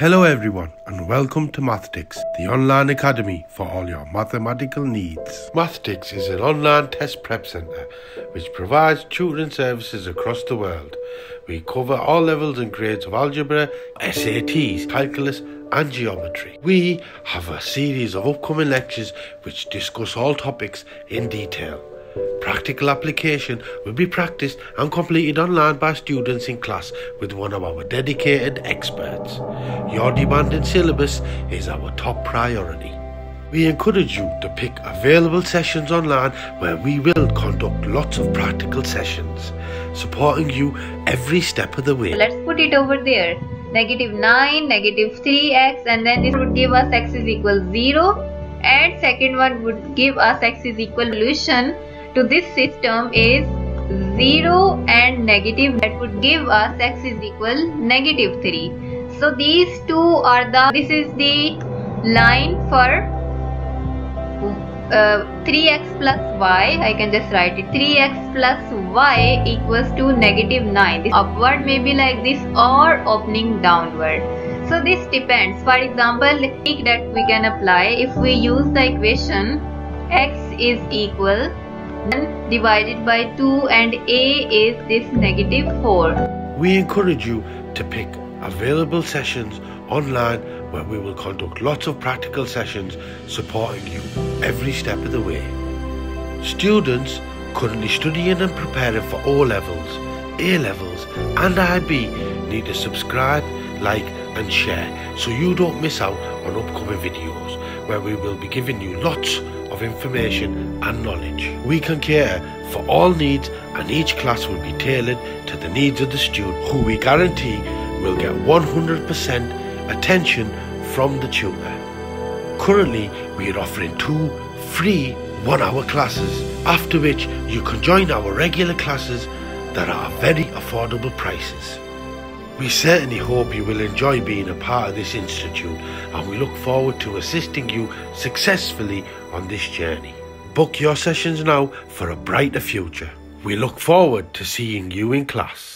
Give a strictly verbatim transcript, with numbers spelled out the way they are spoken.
Hello everyone and welcome to Mathtics, the online academy for all your mathematical needs. Mathtics is an online test prep centre which provides tutoring services across the world. We cover all levels and grades of algebra, S A Ts, calculus and geometry. We have a series of upcoming lectures which discuss all topics in detail. Practical application will be practiced and completed online by students in class with one of our dedicated experts. Your demanding syllabus is our top priority. We encourage you to pick available sessions online where we will conduct lots of practical sessions, supporting you every step of the way. Let's put it over there. negative nine, negative three x, and then this would give us x is equal zero, and second one would give us x is equal solution to this system is zero and negative, that would give us x is equal negative three. So these two are the, this is the line for uh, three x plus y. I can just write it three x plus y equals to negative nine. This upward may be like this or opening downward. So this depends. For example, the technique that we can apply, if we use the equation x is equal divided by two and a is this negative four. We encourage you to pick available sessions online where we will conduct lots of practical sessions supporting you every step of the way. Students currently studying and preparing for O levels, A levels and I B need to subscribe, like and share so you don't miss out on upcoming videos where we will be giving you lots of information and knowledge. We can cater for all needs and each class will be tailored to the needs of the student, who we guarantee will get one hundred percent attention from the tutor. Currently we are offering two free one hour classes, after which you can join our regular classes that are very affordable prices. We certainly hope you will enjoy being a part of this institute and we look forward to assisting you successfully on this journey. Book your sessions now for a brighter future. We look forward to seeing you in class.